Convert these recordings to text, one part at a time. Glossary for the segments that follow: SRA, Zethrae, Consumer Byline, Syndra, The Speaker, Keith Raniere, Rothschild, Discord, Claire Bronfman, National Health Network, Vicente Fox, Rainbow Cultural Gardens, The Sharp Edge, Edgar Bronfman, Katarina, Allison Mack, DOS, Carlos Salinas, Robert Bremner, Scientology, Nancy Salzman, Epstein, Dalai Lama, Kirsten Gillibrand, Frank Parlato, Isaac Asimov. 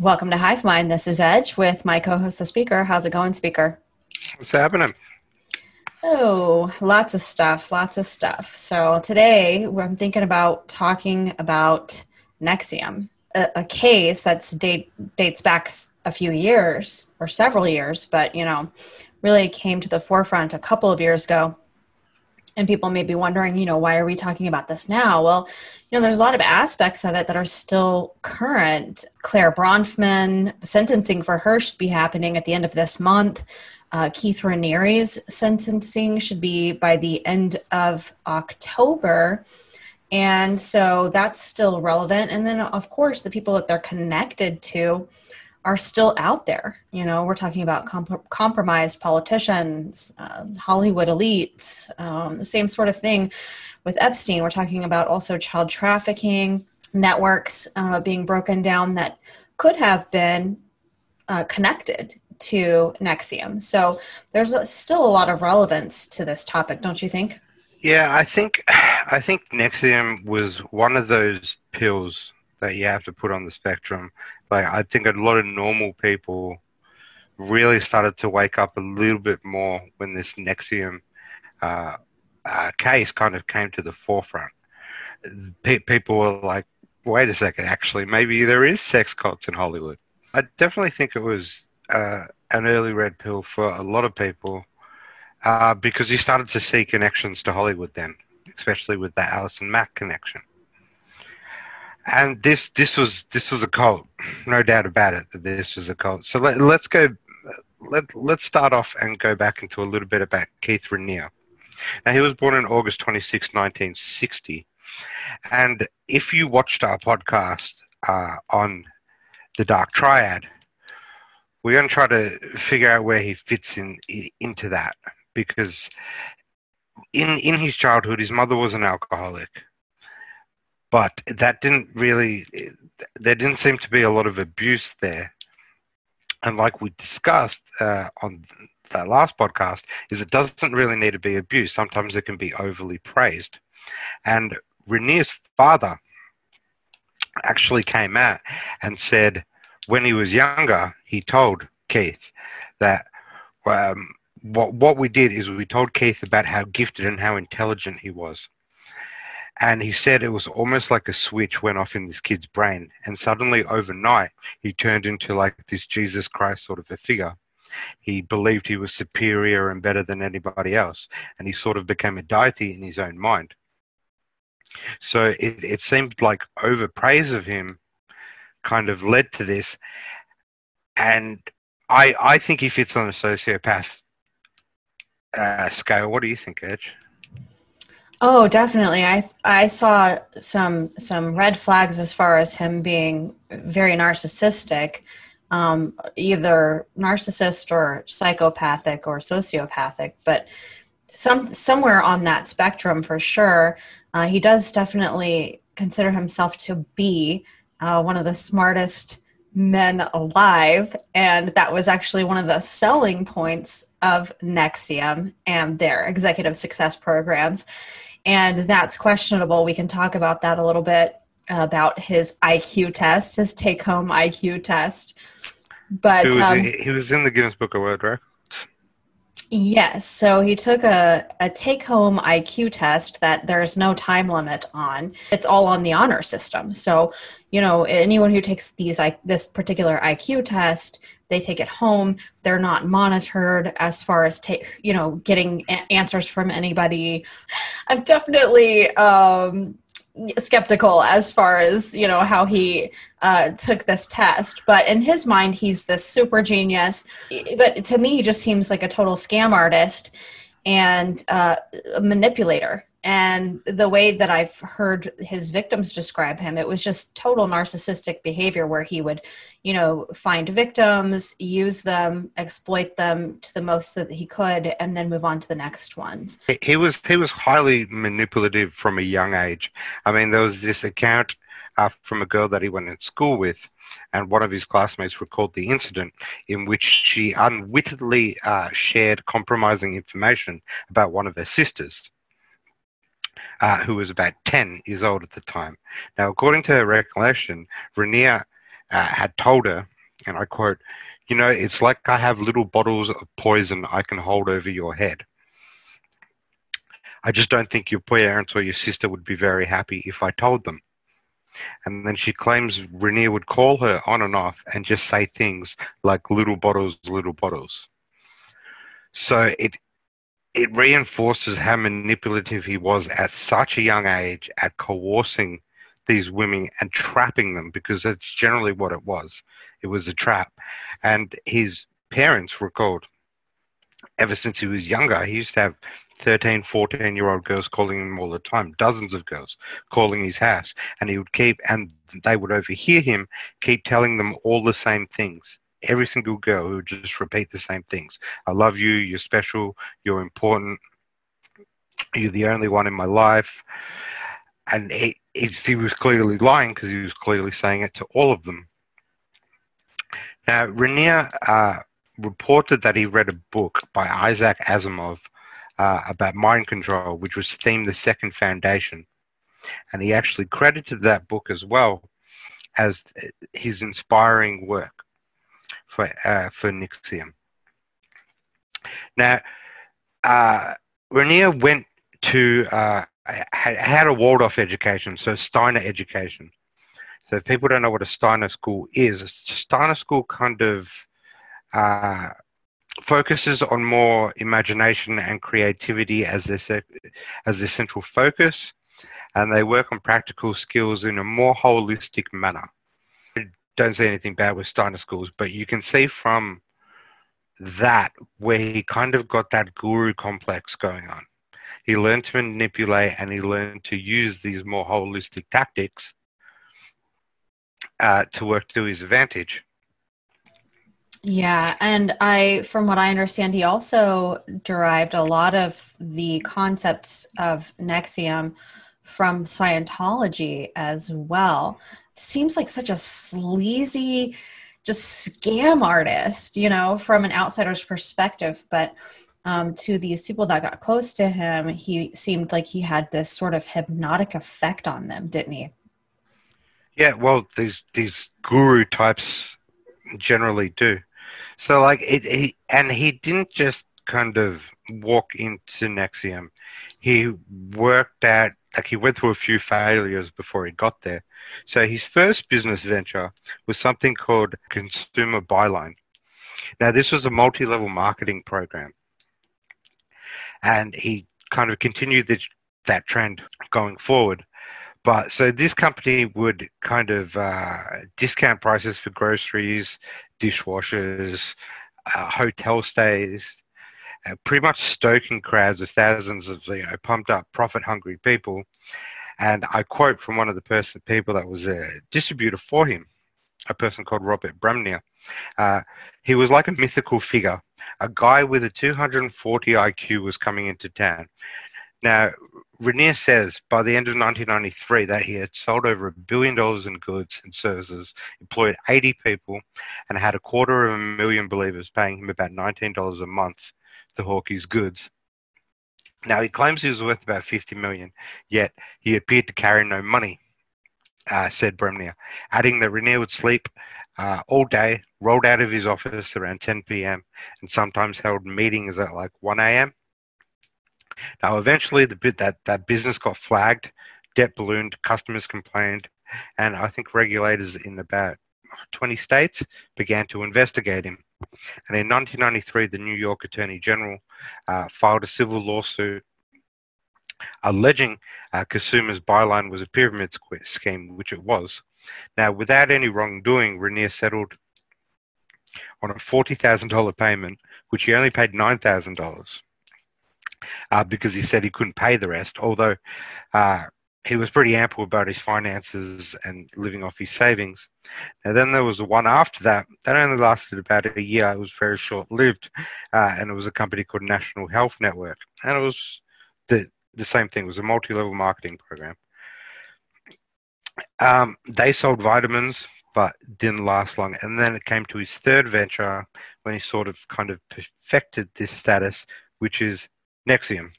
Welcome to Hive Mind. This is Edge with my co-host, the Speaker. How's it going, Speaker? What's happening? Oh, lots of stuff, lots of stuff. So today I'm thinking about talking about NXIVM, a case that's dates back a few years or several years, but, you know, really came to the forefront a couple of years ago. And people may be wondering, you know, why are we talking about this now? Well, you know, there's a lot of aspects of it that are still current. Claire Bronfman, the sentencing for her should be happening at the end of this month. Keith Raniere's sentencing should be by the end of October. And so that's still relevant. And then, of course, the people that they're connected to are still out there. You know, we're talking about compromised politicians, Hollywood elites, the same sort of thing with Epstein. We're talking about also child trafficking networks being broken down that could have been connected to NXIVM. So there's still a lot of relevance to this topic, don't you think? Yeah, I think NXIVM was one of those pills that you have to put on the spectrum. Like, I think a lot of normal people really started to wake up a little bit more when this NXIVM case kind of came to the forefront. People were like, wait a second, actually, maybe there is sex cults in Hollywood. I definitely think it was an early red pill for a lot of people because you started to see connections to Hollywood then, especially with the Allison Mack connection. And this was a cult, no doubt about it. That this was a cult. So let's start off and go back into a little bit about Keith Raniere. Now, he was born on August 26, 1960, and if you watched our podcast on the Dark Triad, we're going to try to figure out where he fits into that, because in his childhood, his mother was an alcoholic. But there didn't seem to be a lot of abuse there. And like we discussed on that last podcast, is it doesn't really need to be abuse. Sometimes it can be overly praised. And Raniere's father actually came out and said when he was younger, he told Keith that what we did is we told Keith about how gifted and how intelligent he was. And he said it was almost like a switch went off in this kid's brain. And suddenly overnight, he turned into like this Jesus Christ sort of a figure. He believed he was superior and better than anybody else. And he sort of became a deity in his own mind. So it seemed like overpraise of him kind of led to this. And I think he fits on a sociopath scale. What do you think, Edge? Oh, definitely. I saw some red flags as far as him being very narcissistic, either narcissist or psychopathic or sociopathic, but somewhere on that spectrum for sure. He does definitely consider himself to be one of the smartest men alive, and that was actually one of the selling points of NXIVM and their executive success programs. And that's questionable. We can talk about that a little bit, about his IQ test, his take-home IQ test. But he was in the Guinness Book of World Records, right? Yes. So he took a take-home IQ test that there's no time limit on. It's all on the honor system. So, you know, anyone who takes this particular IQ test, they take it home. They're not monitored as far as getting answers from anybody. I'm definitely skeptical as far as, you know, how he took this test. But in his mind, he's this super genius. But to me, he just seems like a total scam artist and a manipulator. And the way that I've heard his victims describe him, it was just total narcissistic behavior where he would, you know, find victims, use them, exploit them to the most that he could, and then move on to the next ones. He was highly manipulative from a young age. I mean, there was this account from a girl that he went to school with, and one of his classmates recalled the incident in which she unwittingly shared compromising information about one of her sisters, who was about 10 years old at the time. Now, according to her recollection, Raniere had told her, and I quote, "You know, it's like I have little bottles of poison I can hold over your head. I just don't think your parents or your sister would be very happy if I told them." And then she claims Raniere would call her on and off and just say things like "little bottles, little bottles." So it reinforces how manipulative he was at such a young age at coercing these women and trapping them, because that's generally what it was. It was a trap. And his parents recalled, ever since he was younger, he used to have 13, 14-year-old girls calling him all the time, dozens of girls calling his house. And he would keep, and they would overhear him keep telling them all the same things. Every single girl who would just repeat the same things. "I love you, you're special, you're important, you're the only one in my life." And he was clearly lying, because he was clearly saying it to all of them. Now, Raniere reported that he read a book by Isaac Asimov about mind control, which was themed The Second Foundation. And he actually credited that book as well as his inspiring work for NXIVM. Now, Raniere went to... had a Waldorf education, so Steiner education. So if people don't know what a Steiner school is, a Steiner school kind of focuses on more imagination and creativity as their central focus, and they work on practical skills in a more holistic manner. I don't say anything bad with Steiner schools, but you can see from that where he kind of got that guru complex going on. He learned to manipulate, and he learned to use these more holistic tactics to work to his advantage. Yeah, and from what I understand, he also derived a lot of the concepts of NXIVM from Scientology as well. Seems like such a sleazy, just scam artist, you know, from an outsider's perspective, but... to these people that got close to him, he seemed like he had this sort of hypnotic effect on them, didn't he? Yeah, well, these guru types generally do. So, like, he didn't just kind of walk into NXIVM. He worked out, like, he went through a few failures before he got there. So his first business venture was something called Consumer Byline. Now, this was a multi-level marketing program. And he kind of continued that trend going forward. But so this company would kind of discount prices for groceries, dishwashers, hotel stays, pretty much stoking crowds of thousands of, you know, pumped up profit-hungry people. And I quote from one of the people that was a distributor for him, a person called Robert Bremner. He was like a mythical figure. A guy with a 240 IQ was coming into town. Now, Raniere says by the end of 1993 that he had sold over $1 billion in goods and services, employed 80 people, and had 250,000 believers paying him about $19 a month to hawk his goods. Now, he claims he was worth about $50 million, yet he appeared to carry no money, said Bremner, adding that Raniere would sleep all day, rolled out of his office around 10 p.m. and sometimes held meetings at like 1 a.m. Now, eventually, that business got flagged, debt ballooned, customers complained, and I think regulators in about 20 states began to investigate him. And in 1993, the New York Attorney General filed a civil lawsuit alleging Consumer's Byline was a pyramid scheme, which it was. Now, without any wrongdoing, Raniere settled on a $40,000 payment, which he only paid $9,000 because he said he couldn't pay the rest, although he was pretty ample about his finances and living off his savings. Now, then there was the one after that. That only lasted about a year. It was very short-lived, and it was a company called National Health Network. And it was the same thing. It was a multi-level marketing program. They sold vitamins, but didn't last long. And then it came to his third venture when he sort of kind of perfected this status, which is NXIVM,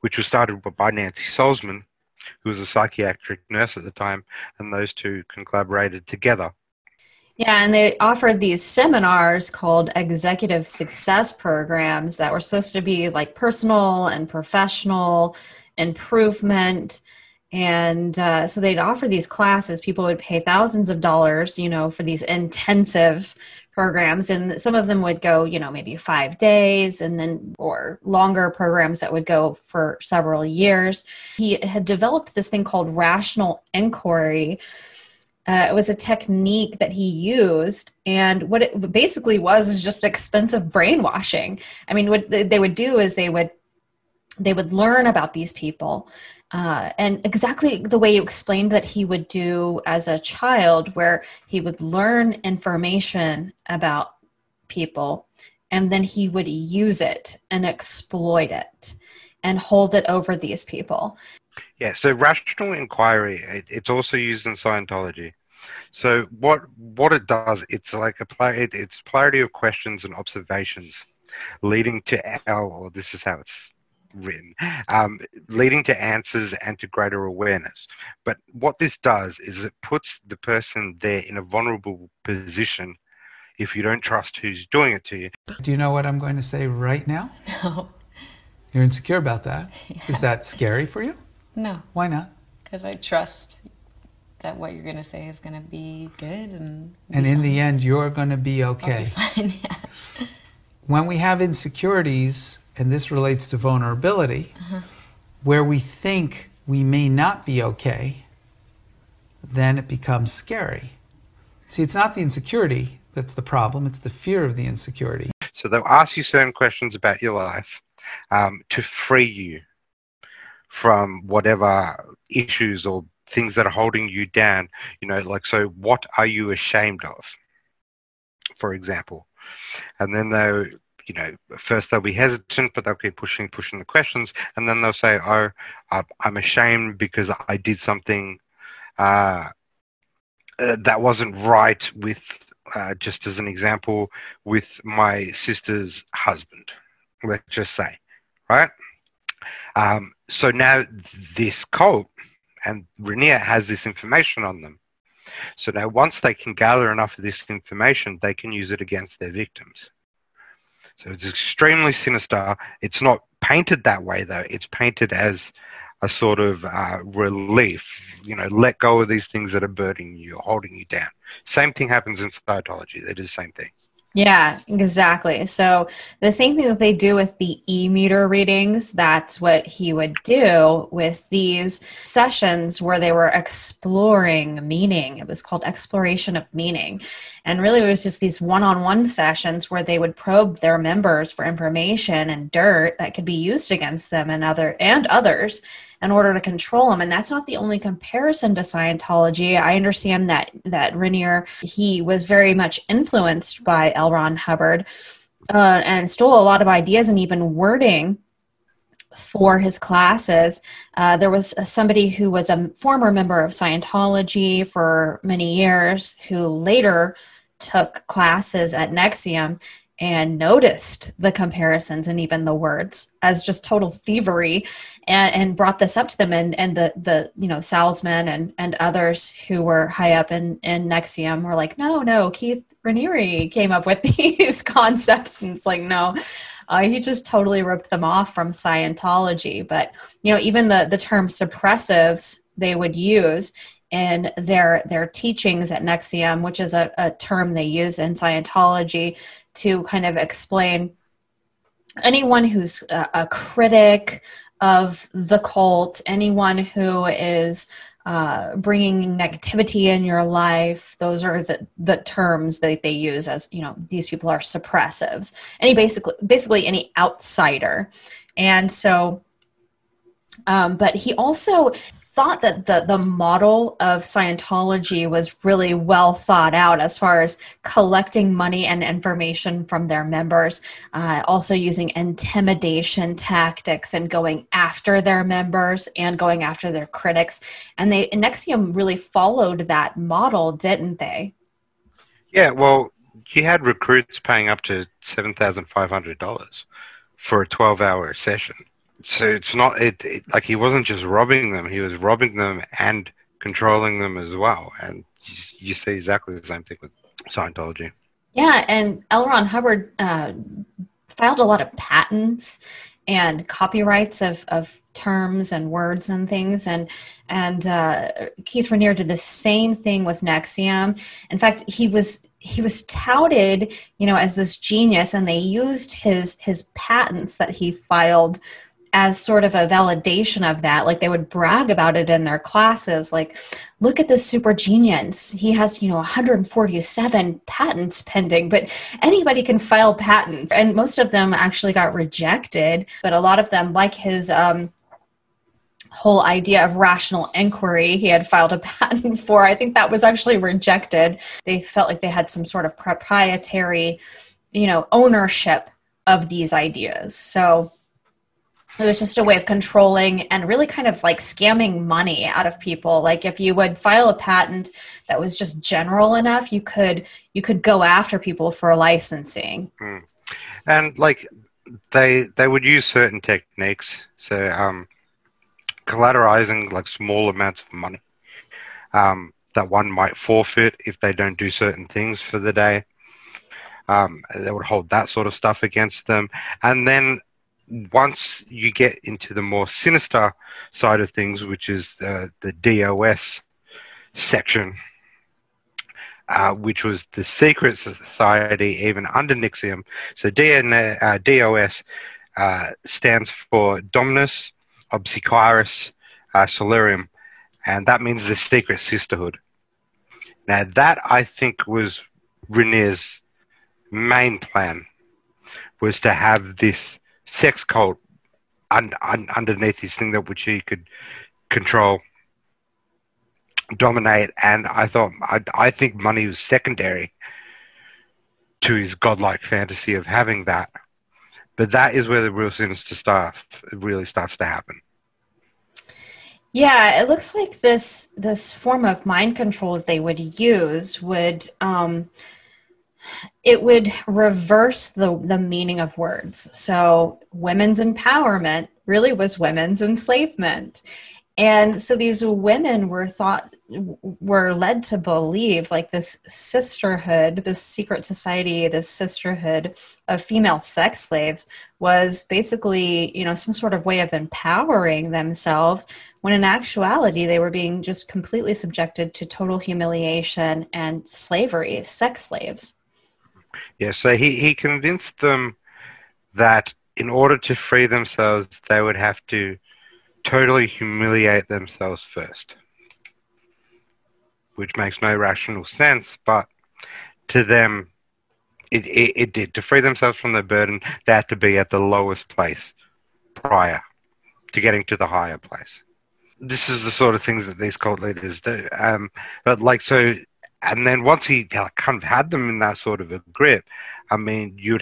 which was started by Nancy Salzman, who was a psychiatric nurse at the time, and those two collaborated together. Yeah, and they offered these seminars called executive success programs that were supposed to be like personal and professional improvement. And so they'd offer these classes. People would pay thousands of dollars, you know, for these intensive programs. And some of them would go, you know, maybe 5 days, and then or longer programs that would go for several years. He had developed this thing called rational inquiry. It was a technique that he used, and what it basically was is just expensive brainwashing. I mean, what they would do is they would learn about these people. And exactly the way you explained that he would do as a child, where he would learn information about people, and then he would use it and exploit it and hold it over these people. Yeah, so rational inquiry, it's also used in Scientology. So what it does, it's like it's plurality of questions and observations leading to, or this is how it's written, leading to answers and to greater awareness. But what this does is it puts the person there in a vulnerable position if you don't trust who's doing it to you. Do you know what I'm going to say right now? No. You're insecure about that. Yeah. Is that scary for you? No. Why not? Because I trust that what you're going to say is going to be good. And in the end, you're going to be okay. I'll be fine, yeah. When we have insecurities, and this relates to vulnerability, where we think we may not be okay, then it becomes scary. See, it's not the insecurity that's the problem, it's the fear of the insecurity. So they'll ask you certain questions about your life to free you from whatever issues or things that are holding you down. You know, like, so what are you ashamed of, for example? And then they'll, you know, first they'll be hesitant, but they'll keep pushing the questions, and then they'll say, oh, I'm ashamed because I did something that wasn't right with, just as an example, with my sister's husband, let's just say, right? So now this cult and Raniere has this information on them. So now once they can gather enough of this information, they can use it against their victims. So it's extremely sinister. It's not painted that way, though. It's painted as a sort of relief. You know, let go of these things that are burdening you, holding you down. Same thing happens in Scientology. They do the same thing. Yeah, exactly. So the same thing that they do with the E-meter readings, that's what he would do with these sessions where they were exploring meaning. It was called exploration of meaning. And really it was just these one-on-one sessions where they would probe their members for information and dirt that could be used against them and others in order to control them. And that's not the only comparison to Scientology. I understand that Raniere, he was very much influenced by L. Ron Hubbard and stole a lot of ideas and even wording for his classes. There was somebody who was a former member of Scientology for many years who later took classes at NXIVM and noticed the comparisons and even the words as just total thievery, and brought this up to them, and the you know, Salzman and others who were high up in NXIVM were like, no, Keith Raniere came up with these concepts, and it's like, no, he just totally ripped them off from Scientology. But you know, even the term suppressives they would use in their teachings at NXIVM, which is a term they use in Scientology to kind of explain anyone who's a critic of the cult, anyone who is bringing negativity in your life. Those are the terms that they use as, you know, these people are suppressives. Basically any outsider. And so, but he also thought that the model of Scientology was really well thought out as far as collecting money and information from their members, also using intimidation tactics and going after their members and going after their critics. And NXIVM really followed that model, didn't they? Yeah, well, you had recruits paying up to $7,500 for a 12-hour session. So it's not, like he wasn't just robbing them, he was robbing them and controlling them as well. And you see exactly the same thing with Scientology. Yeah, and L. Ron Hubbard filed a lot of patents and copyrights of terms and words and things. And Keith Raniere did the same thing with NXIVM. In fact, he was touted, you know, as this genius, and they used his patents that he filed as sort of a validation of that. Like, they would brag about it in their classes. Like, look at this super genius. He has, you know, 147 patents pending, but anybody can file patents. And most of them actually got rejected, but a lot of them, like his whole idea of rational inquiry he had filed a patent for, I think that was actually rejected. They felt like they had some sort of proprietary, you know, ownership of these ideas. So it was just a way of controlling and really kind of like scamming money out of people. Like, if you would file a patent that was just general enough, you could go after people for licensing. Mm. And like they would use certain techniques. So collateralizing like small amounts of money that one might forfeit if they don't do certain things for the day. They would hold that sort of stuff against them. And then once you get into the more sinister side of things, which is the DOS section, which was the secret society even under NXIVM. So DOS stands for Dominus Obscurus Solarium, and that means the secret sisterhood. Now, that I think was Raniere's main plan, was to have this sex cult underneath this thing that which he could control, dominate, and I think money was secondary to his godlike fantasy of having that. But that is where the real sinister stuff really starts to happen. Yeah, it looks like this form of mind control that they would use would it would reverse the meaning of words. So women's empowerment really was women's enslavement. And so these women were led to believe like this sisterhood, this secret society, this sisterhood of female sex slaves was basically, you know, some sort of way of empowering themselves, when in actuality they were being just completely subjected to total humiliation and slavery, sex slaves. Yeah, so he convinced them that in order to free themselves, they would have to totally humiliate themselves first, which makes no rational sense, but to them, it did. To free themselves from the burden, they had to be at the lowest place prior to getting to the higher place. This is the sort of things that these cult leaders do. But like, so... And then once he kind of had them in that sort of a grip, I mean, you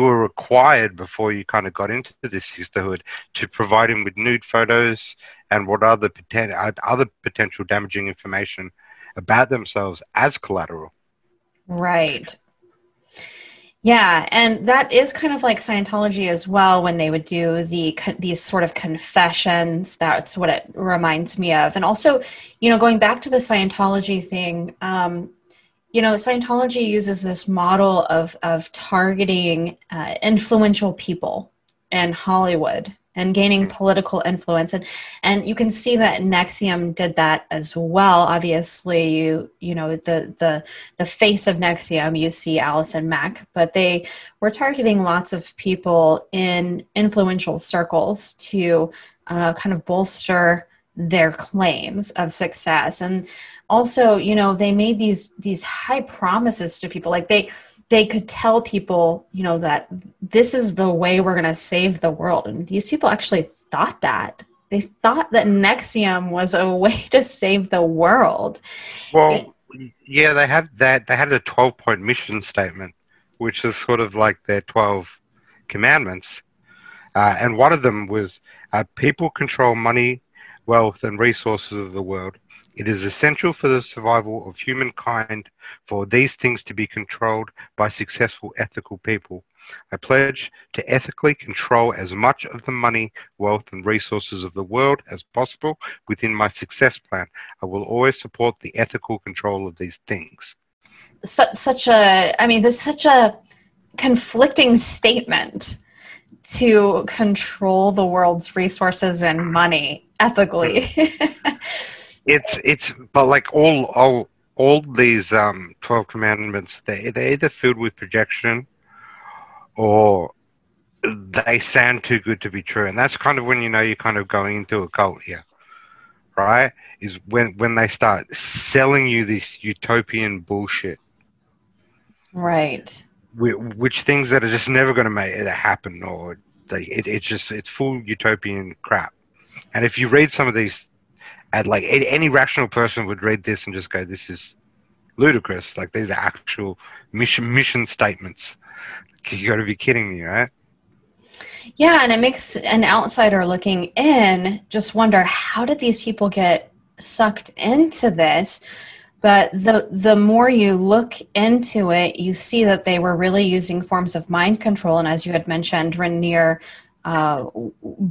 were required before you kind of got into this sisterhood to provide him with nude photos and what other potential damaging information about themselves as collateral. Right. Yeah, and that is kind of like Scientology as well, when they would do these sort of confessions. That's what it reminds me of. And also, you know, going back to the Scientology thing, you know, Scientology uses this model of targeting influential people in Hollywood and gaining political influence. And you can see that NXIVM did that as well. Obviously, you know, the face of NXIVM, you see Allison Mack, but they were targeting lots of people in influential circles to kind of bolster their claims of success. And also, you know, they made these high promises to people. Like, they could tell people, you know, that this is the way we're going to save the world. And these people actually thought that. they thought that NXIVM was a way to save the world. Well, yeah, they had that. They had a 12-point mission statement, which is sort of like their 12 commandments. And one of them was, people control money, wealth, and resources of the world. It is essential for the survival of humankind for these things to be controlled by successful ethical people. I pledge to ethically control as much of the money, wealth, and resources of the world as possible within my success plan. I will always support the ethical control of these things. Such a, I mean, there's such a conflicting statement to control the world's resources and money ethically. But like all these 12 commandments, they're either filled with projection or they sound too good to be true. And that's kind of when you know you're kind of going into a cult here, right? Is when they start selling you this utopian bullshit. Right. Which things that are just never going to make it happen, or it's full utopian crap. And if you read some of these, and like any rational person would read this and just go, this is ludicrous. Like, these are actual mission statements. You got to be kidding me, right? Yeah, and it makes an outsider looking in just wonder, how did these people get sucked into this? But the more you look into it, you see that they were really using forms of mind control. And as you had mentioned, Raniere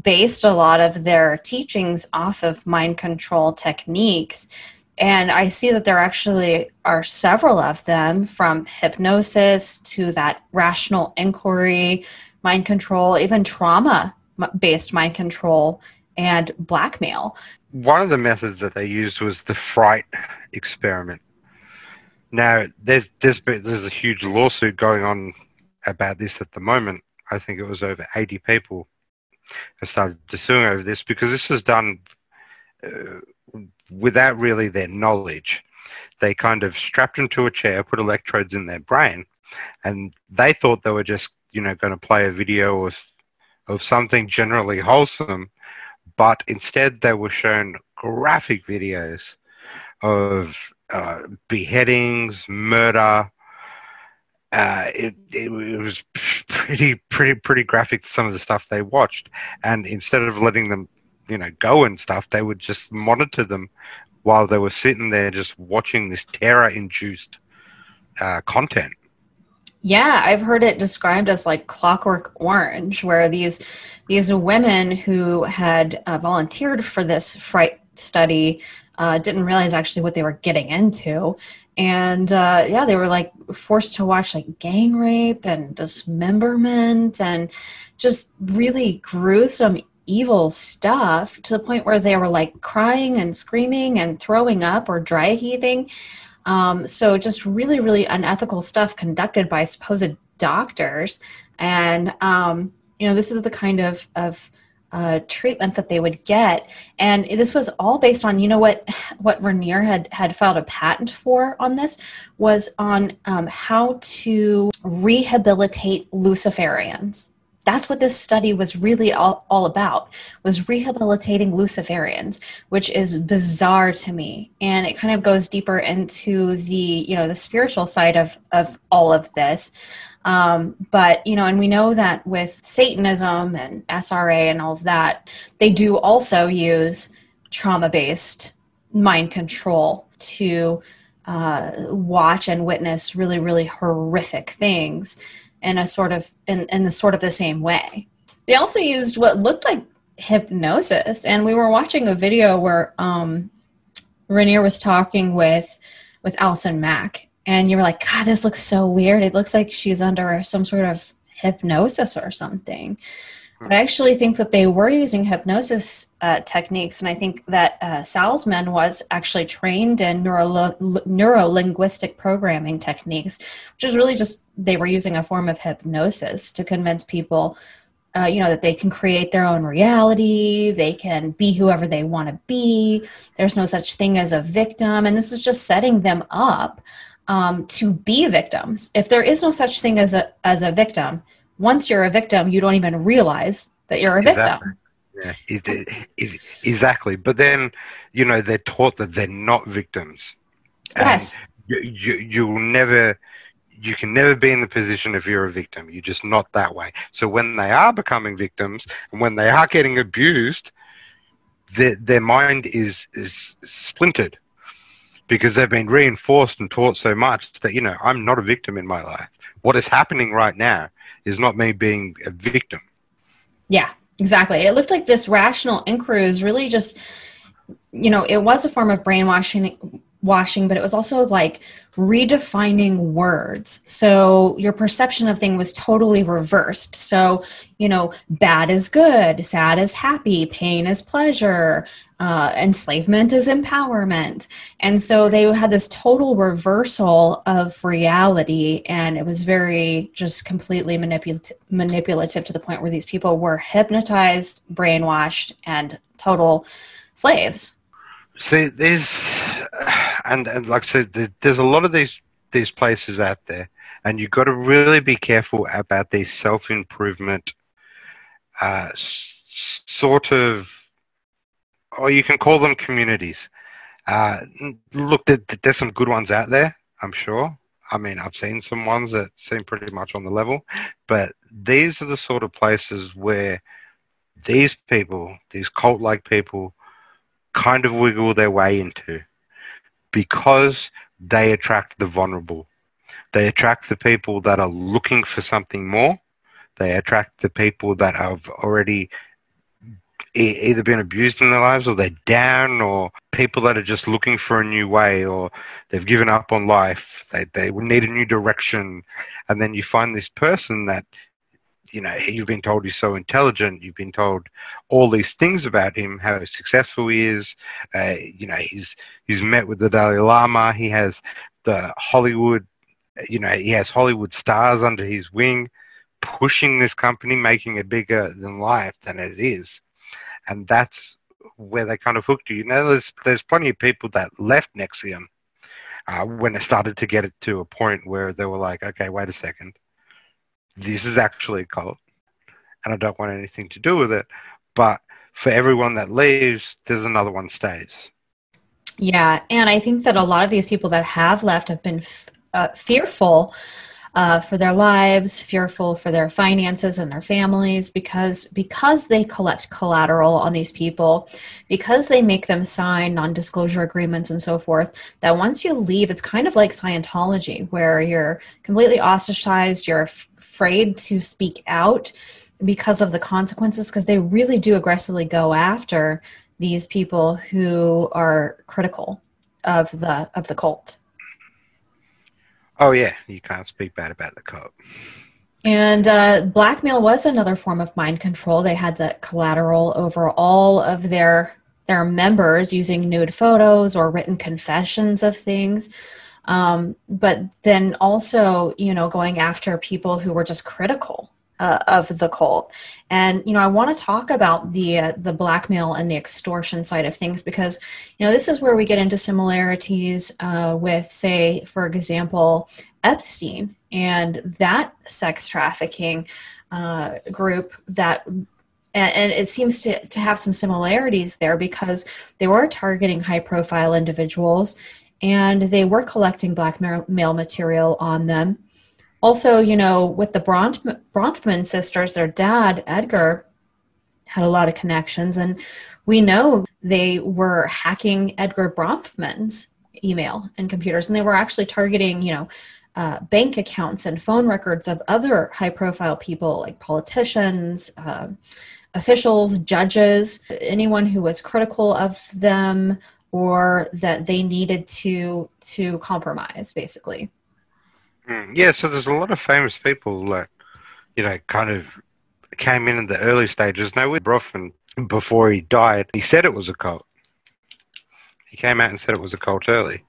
based a lot of their teachings off of mind control techniques. And I see that there actually are several of them, from hypnosis to that rational inquiry, mind control, even trauma-based mind control and blackmail. One of the methods that they used was the fright experiment. Now, there's a huge lawsuit going on about this at the moment. I think it was over 80 people have started suing over this, because this was done without really their knowledge. They kind of strapped them to a chair, put electrodes in their brain, and they thought they were just, you know, going to play a video of something generally wholesome, but instead they were shown graphic videos of beheadings, murder. It was pretty graphic, some of the stuff they watched. And instead of letting them, you know, go and stuff, they would just monitor them while they were sitting there just watching this terror-induced content. Yeah, I've heard it described as like Clockwork Orange, where these women who had volunteered for this fright study didn't realize actually what they were getting into. And yeah, they were like forced to watch like gang rape and dismemberment and just really gruesome, evil stuff, to the point where they were like crying and screaming and throwing up or dry heaving. So just really, really unethical stuff conducted by supposed doctors. And, you know, this is the kind of treatment that they would get. And this was all based on, you know, what Raniere had filed a patent for on this was on how to rehabilitate Luciferians. That's what this study was really all about, was rehabilitating Luciferians, which is bizarre to me. And it kind of goes deeper into the, you know, the spiritual side of all of this. But, you know, and we know that with Satanism and SRA and all of that, they do also use trauma-based mind control to watch and witness really, really horrific things in a sort of, in the sort of the same way. They also used what looked like hypnosis. And we were watching a video where Raniere was talking with Allison Mack. And you were like, God, this looks so weird. It looks like she's under some sort of hypnosis or something. But I actually think that they were using hypnosis techniques. And I think that Salzman was actually trained in neuro-linguistic programming techniques, which is really just, they were using a form of hypnosis to convince people, you know, that they can create their own reality, they can be whoever they want to be, there's no such thing as a victim. And this is just setting them up to be victims. If there is no such thing as a victim, once you're a victim, you don't even realize that you're a victim. Yeah, exactly. But then, you know, they're taught that they're not victims. Yes. You'll never, you can never be in the position if you're a victim. You're just not that way. So when they are becoming victims and when they are getting abused, their mind is splintered because they've been reinforced and taught so much that, you know, I'm not a victim in my life. What is happening right now is not me being a victim. Yeah, exactly. It looked like this rational inquiry is really just, you know, it was a form of brainwashing, but it was also like redefining words. So your perception of thing was totally reversed. So, you know, bad is good, sad is happy, pain is pleasure, enslavement is empowerment. And so they had this total reversal of reality, and it was very just completely manipulative to the point where these people were hypnotized, brainwashed, and total slaves. See, there's, and like I said, there's a lot of these places out there, and you've got to really be careful about these self-improvement sort of, or you can call them communities. Look, there's some good ones out there, I'm sure. I mean, I've seen some ones that seem pretty much on the level, but these are the sort of places where these people, these cult-like people, kind of wiggle their way into, because they attract the vulnerable. They attract the people that are looking for something more. They attract the people that have already either been abused in their lives, or they're down, or people that are just looking for a new way, or they've given up on life. They need a new direction. And then you find this person that, you know, you've been told he's so intelligent. You've been told all these things about him, how successful he is. You know, he's met with the Dalai Lama. He has the Hollywood, you know, he has Hollywood stars under his wing, pushing this company, making it bigger than life than it is. And that's where they kind of hooked you. You know, there's plenty of people that left NXIVM when it started to get it to a point where they were like, okay, wait a second. This is actually a cult, and I don't want anything to do with it. But for everyone that leaves, there's another one stays. Yeah, and I think that a lot of these people that have left have been fearful for their lives, fearful for their finances and their families, because they collect collateral on these people, because they make them sign non-disclosure agreements and so forth, that once you leave, it's kind of like Scientology, where you're completely ostracized, you're afraid to speak out because of the consequences, because they really do aggressively go after these people who are critical of the cult. Oh yeah, you can't speak bad about the cult. And blackmail was another form of mind control. They had the collateral over all of their members using nude photos or written confessions of things. But then also, you know, going after people who were just critical of the cult. And, you know, I want to talk about the blackmail and the extortion side of things, because, you know, this is where we get into similarities with, say, for example, Epstein and that sex trafficking group that, and it seems to have some similarities there, because they were targeting high-profile individuals, and they were collecting blackmail material on them. Also, you know, with the Bronfman sisters, their dad, Edgar, had a lot of connections, and we know they were hacking Edgar Bronfman's email and computers, and they were actually targeting, you know, bank accounts and phone records of other high-profile people like politicians, officials, judges, anyone who was critical of them, or that they needed to compromise, basically. Yeah, so there's a lot of famous people that, you know, kind of came in the early stages. Now, with Bronfman, before he died, he said it was a cult. He came out and said it was a cult early.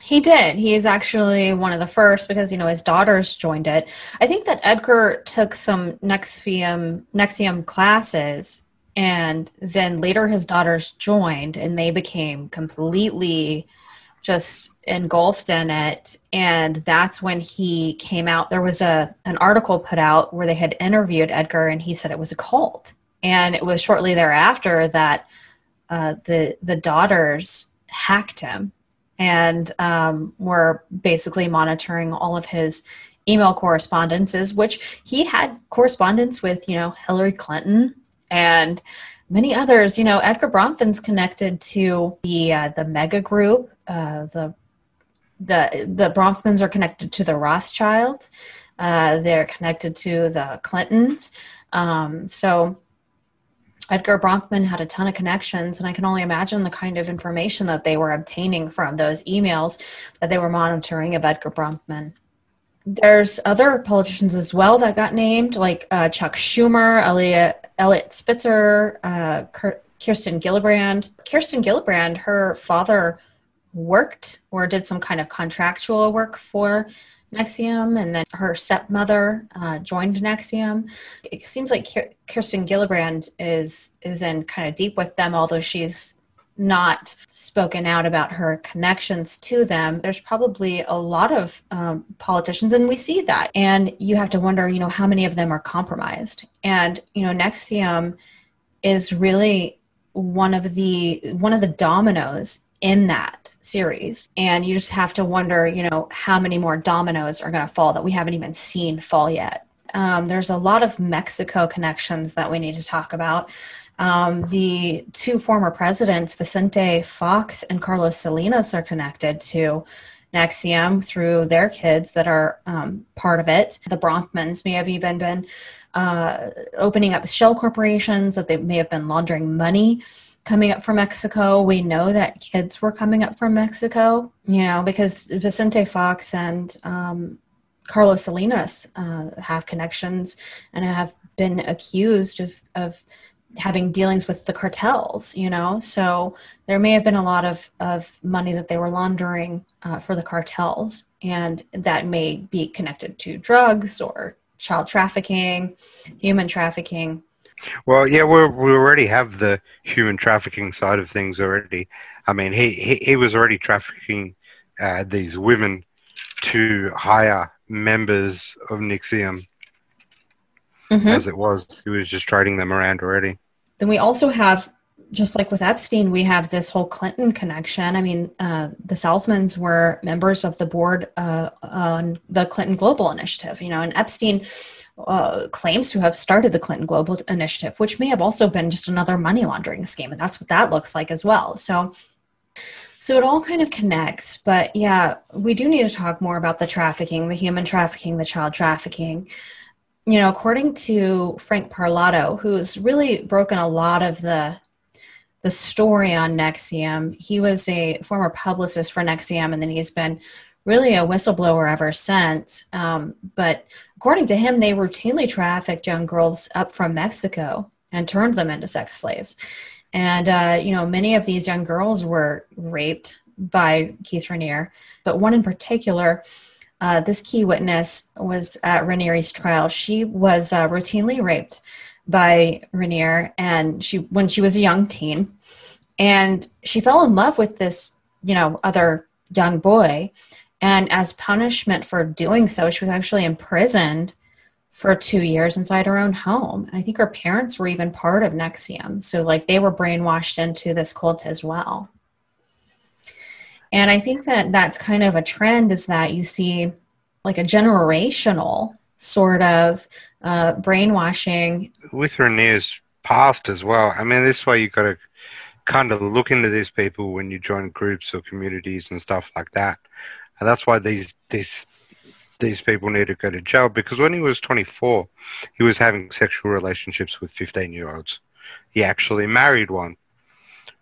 He did. He is actually one of the first, because, you know, his daughters joined it. I think that Edgar took some NXIVM classes, and then later his daughters joined, and they became completely just engulfed in it. And that's when he came out. There was an article put out where they had interviewed Edgar, and he said it was a cult. And it was shortly thereafter that the daughters hacked him and were basically monitoring all of his email correspondences, which he had correspondence with, you know, Hillary Clinton and many others. You know, Edgar Bronfman's connected to the mega group. The Bronfmans are connected to the Rothschilds. They're connected to the Clintons. So Edgar Bronfman had a ton of connections, and I can only imagine the kind of information that they were obtaining from those emails that they were monitoring of Edgar Bronfman. There's other politicians as well that got named, like Chuck Schumer, Eliot Spitzer, Kirsten Gillibrand. Kirsten Gillibrand, her father worked or did some kind of contractual work for NXIVM, and then her stepmother joined NXIVM. It seems like Kirsten Gillibrand is in kind of deep with them, although she's not spoken out about her connections to them. There's probably a lot of politicians, and we see that. And you have to wonder, you know, how many of them are compromised. And, you know, NXIVM is really one of the dominoes in that series. And you just have to wonder, you know, how many more dominoes are going to fall that we haven't even seen fall yet. There's a lot of Mexico connections that we need to talk about. The two former presidents, Vicente Fox and Carlos Salinas, are connected to NXIVM through their kids that are part of it. The Bronfmans may have even been opening up shell corporations, that they may have been laundering money coming up from Mexico. We know that kids were coming up from Mexico, you know, because Vicente Fox and Carlos Salinas have connections and have been accused of having dealings with the cartels, you know, so there may have been a lot of money that they were laundering for the cartels, and that may be connected to drugs or child trafficking, human trafficking. Well, yeah, we already have the human trafficking side of things already. I mean, he was already trafficking these women to hire members of NXIVM. Mm-hmm. As it was, he was just trading them around already. Then we also have, just like with Epstein, we have this whole Clinton connection. I mean, the Salzmans were members of the board on the Clinton Global Initiative, you know, and Epstein claims to have started the Clinton Global Initiative, which may have also been just another money laundering scheme. And that's what that looks like as well. So it all kind of connects. But yeah, we do need to talk more about the trafficking, the human trafficking, the child trafficking. You know, according to Frank Parlato, who's really broken a lot of the story on NXIVM, he was a former publicist for NXIVM, and then he's been really a whistleblower ever since. But according to him, they routinely trafficked young girls up from Mexico and turned them into sex slaves. And, you know, many of these young girls were raped by Keith Raniere, but one in particular, this key witness was at Raniere's trial. She was routinely raped by Raniere, and when she was a young teen, and she fell in love with this, you know, other young boy, and as punishment for doing so, she was actually imprisoned for 2 years inside her own home. I think her parents were even part of NXIVM, so like they were brainwashed into this cult as well. And I think that that's kind of a trend, is that you see like a generational sort of brainwashing. With Raniere's past as well. I mean, this way you've got to kind of look into these people when you join groups or communities and stuff like that. And that's why these people need to go to jail, because when he was 24, he was having sexual relationships with 15-year-olds. He actually married one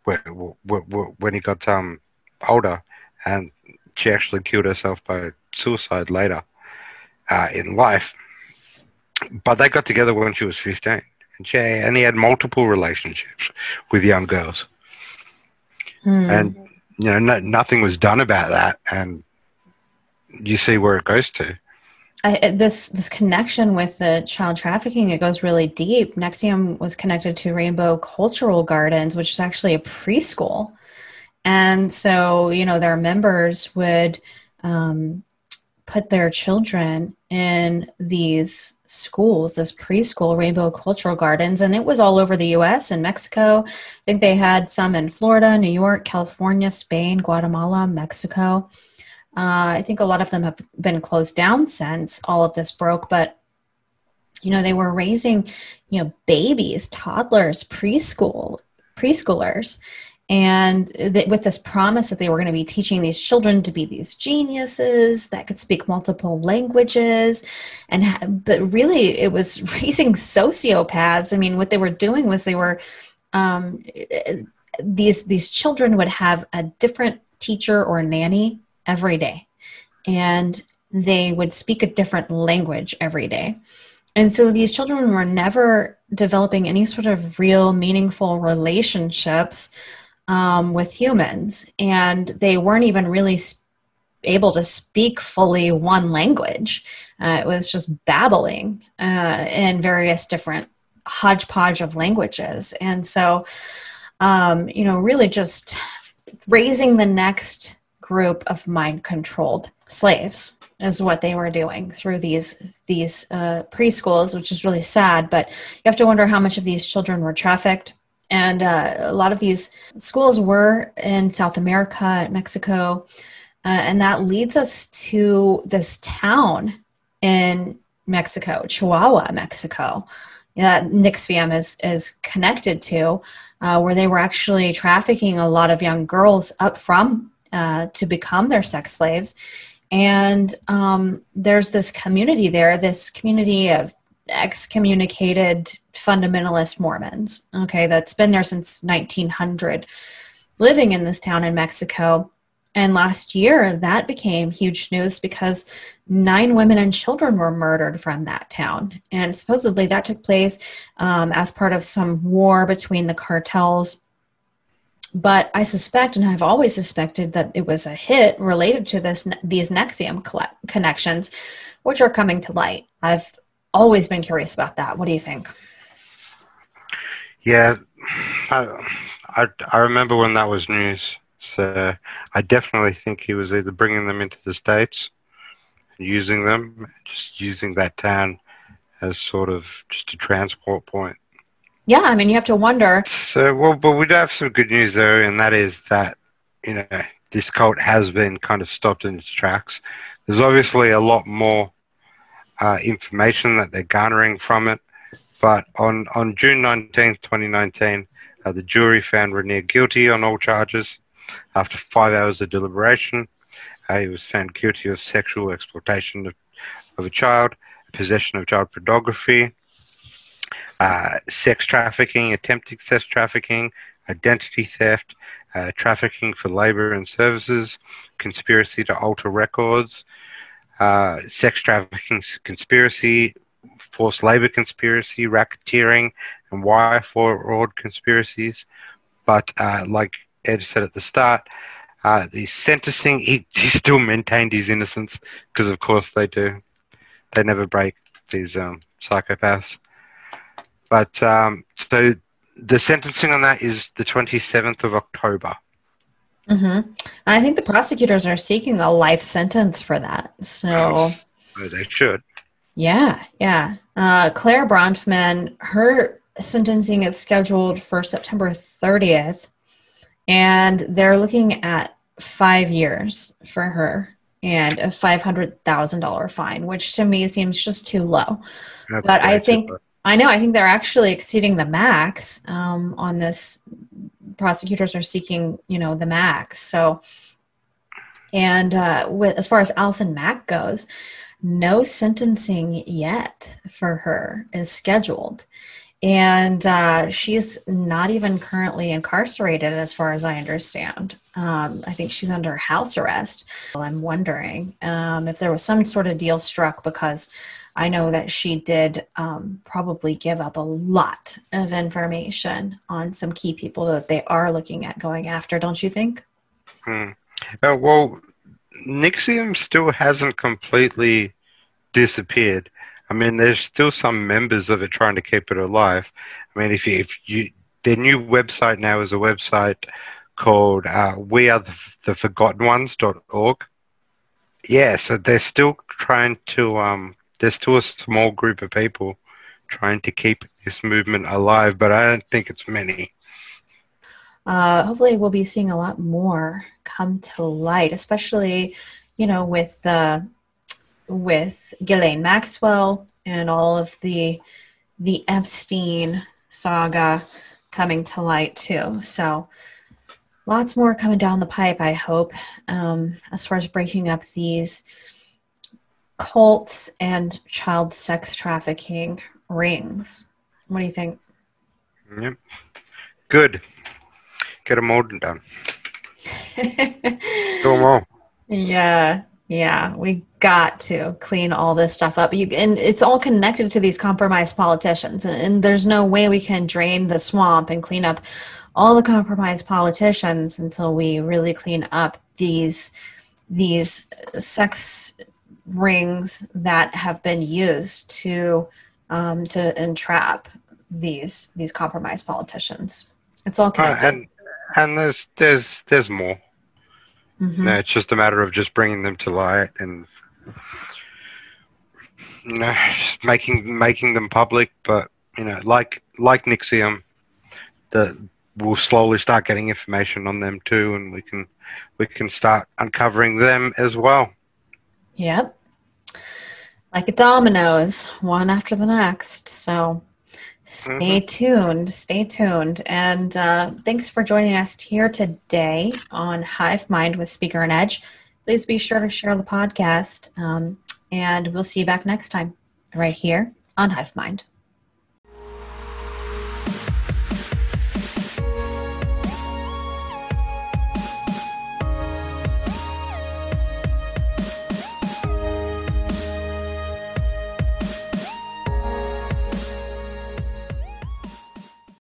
when he got older, and she actually killed herself by suicide later in life. But they got together when she was 15, and he had multiple relationships with young girls. Mm. And you know, nothing was done about that, and you see where it goes to. This connection with the child trafficking, it goes really deep. NXIVM was connected to Rainbow Cultural Gardens, which is actually a preschool. And so, you know, their members would put their children in these schools, this preschool, Rainbow Cultural Gardens, and it was all over the U.S. and Mexico. I think they had some in Florida, New York, California, Spain, Guatemala, Mexico. I think a lot of them have been closed down since all of this broke, but you know, they were raising, you know, babies, toddlers, preschoolers, and with this promise that they were going to be teaching these children to be these geniuses that could speak multiple languages, but really it was raising sociopaths. I mean, what they were doing was they were these children would have a different teacher or nanny every day, and they would speak a different language every day. And so these children were never developing any sort of real, meaningful relationships with humans. And they weren't even really able to speak fully one language. It was just babbling in various different hodgepodge of languages. And so, you know, really just raising the next group of mind-controlled slaves is what they were doing through these preschools, which is really sad. But you have to wonder how much of these children were trafficked. And a lot of these schools were in South America, Mexico. And that leads us to this town in Mexico, Chihuahua, Mexico, that NXIVM is connected to, where they were actually trafficking a lot of young girls up from to become their sex slaves. And there's this community there, this community of excommunicated fundamentalist Mormons, okay, that's been there since 1900, living in this town in Mexico. And last year, that became huge news because 9 women and children were murdered from that town. And supposedly that took place as part of some war between the cartels. But I suspect, and I've always suspected, that it was a hit related to these NXIVM connections, which are coming to light. I've always been curious about that. What do you think? Yeah, I remember when that was news. So I definitely think he was either bringing them into the States, using them, just using that town as sort of just a transport point. Yeah, I mean, you have to wonder. So, well, but we do have some good news, though, and that is that, you know, this cult has been kind of stopped in its tracks. There's obviously a lot more information that they're garnering from it, but on June 19th, 2019, the jury found Raniere guilty on all charges after 5 hours of deliberation. He was found guilty of sexual exploitation of a child, possession of child pornography, sex trafficking, attempted sex trafficking, identity theft, trafficking for labor and services, conspiracy to alter records, sex trafficking conspiracy, forced labor conspiracy, racketeering, and wire fraud conspiracies. But like Ed said at the start, the sentencing, he still maintained his innocence because, of course, they do. They never break, these psychopaths. But so the sentencing on that is the 27th of October. Mm-hmm. And I think the prosecutors are seeking a life sentence for that. So they should. Yeah, yeah. Claire Bronfman, her sentencing is scheduled for September 30th, and they're looking at 5 years for her and a $500,000 fine, which to me seems just too low. That's but I think... I know. I think they're actually exceeding the max on this. Prosecutors are seeking, you know, the max. So, and as far as Allison Mack goes, no sentencing yet for her is scheduled. And she's not even currently incarcerated, as far as I understand. I think she's under house arrest. Well, I'm wondering if there was some sort of deal struck, because I know that she did probably give up a lot of information on some key people that they are looking at going after, don't you think? Mm. Well, NXIVM still hasn't completely disappeared. I mean, there's still some members of it trying to keep it alive. I mean, if you their new website now is a website called WeAreTheForgottenOnes.org. Yeah, so they're still trying to there's still a small group of people trying to keep this movement alive, but I don't think it's many. Hopefully we'll be seeing a lot more come to light, especially, you know, with Ghislaine Maxwell and all of the Epstein saga coming to light too. So lots more coming down the pipe, I hope, as far as breaking up these cults and child sex trafficking rings. What do you think? Yep. Good. Get them all done. Do them all. Yeah. Yeah, we got to clean all this stuff up. And it's all connected to these compromised politicians. And there's no way we can drain the swamp and clean up all the compromised politicians until we really clean up these sex rings that have been used to entrap these compromised politicians. It's all connected. And there's more. Mm-hmm. No, it's just a matter of just bringing them to light and, you know, just making them public. But, you know, like NXIVM, we'll slowly start getting information on them too, and we can start uncovering them as well. Yep, like a dominoes, one after the next. So. Stay tuned. And thanks for joining us here today on Hive Mind with Speaker and Edge. Please be sure to share the podcast, and we'll see you back next time right here on Hive Mind.